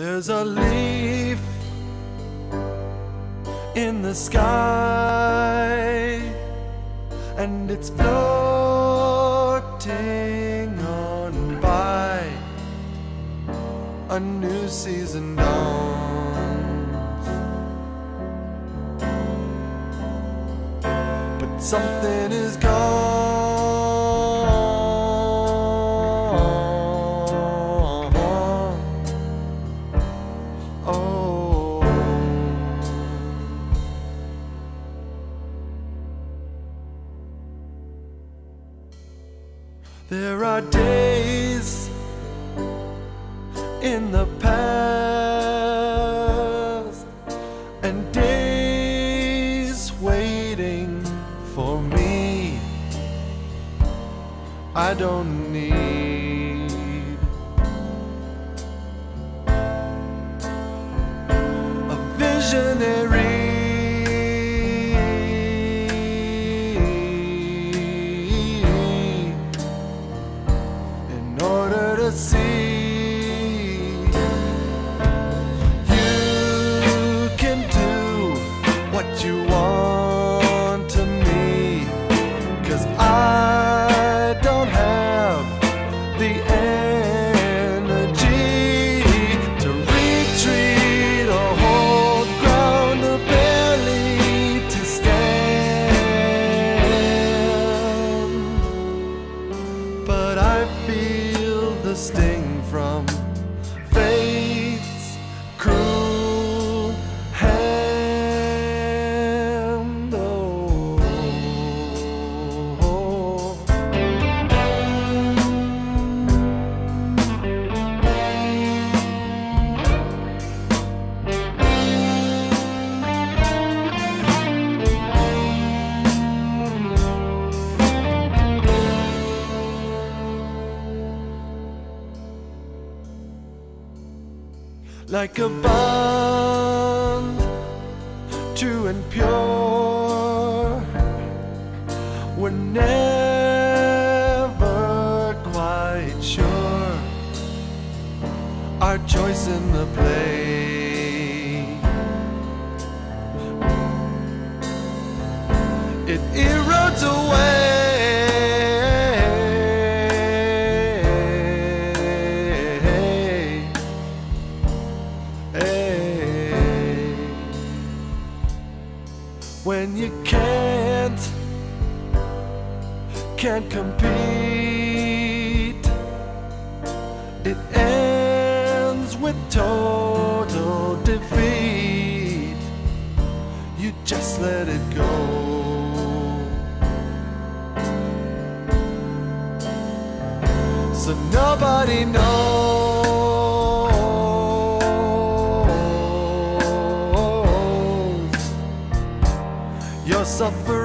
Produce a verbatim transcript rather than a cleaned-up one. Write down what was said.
There's a leaf in the sky, and it's floating on by. A new season dawns, but something is gone. There are days in the past and days waiting for me I don't need. A visionary to see, you can do what you want to me, 'cause I don't have the energy to retreat or hold ground or barely to stand. But I feel the sting from fate's cruel hand. Oh, oh, like a bond, true and pure, we're never quite sure our choice in the play. It erodes away. When you can't, can't compete, it ends with total defeat. You just let it go. So nobody knows. Suffer.